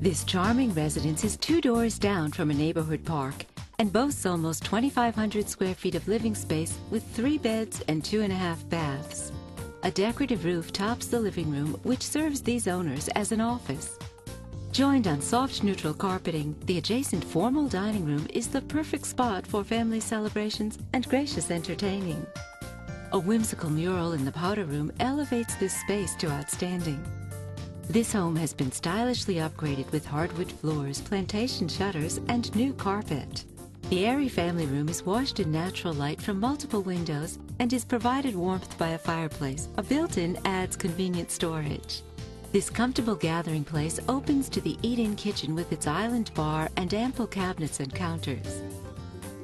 This charming residence is 2 doors down from a neighborhood park and boasts almost 2,500 square feet of living space with 3 beds and 2.5 baths. A decorative roof tops the living room, which serves these owners as an office. Joined on soft neutral carpeting, the adjacent formal dining room is the perfect spot for family celebrations and gracious entertaining. A whimsical mural in the powder room elevates this space to outstanding. This home has been stylishly upgraded with hardwood floors, plantation shutters, and new carpet. The airy family room is washed in natural light from multiple windows and is provided warmth by a fireplace. A built-in adds convenient storage. This comfortable gathering place opens to the eat-in kitchen with its island bar and ample cabinets and counters.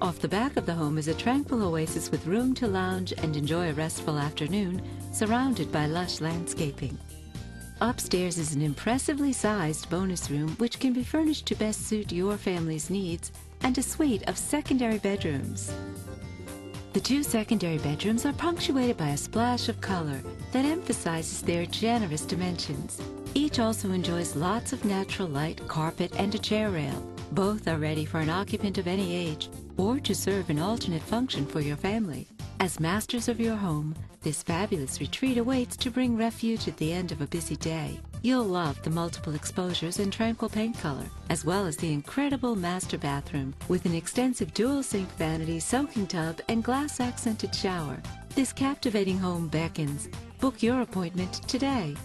Off the back of the home is a tranquil oasis with room to lounge and enjoy a restful afternoon, surrounded by lush landscaping. Upstairs is an impressively sized bonus room which can be furnished to best suit your family's needs, and a suite of secondary bedrooms. The 2 secondary bedrooms are punctuated by a splash of color that emphasizes their generous dimensions. Each also enjoys lots of natural light, carpet, and a chair rail. Both are ready for an occupant of any age or to serve an alternate function for your family. As masters of your home, this fabulous retreat awaits to bring refuge at the end of a busy day. You'll love the multiple exposures and tranquil paint color, as well as the incredible master bathroom with an extensive dual sink vanity, soaking tub, and glass accented shower. This captivating home beckons. Book your appointment today.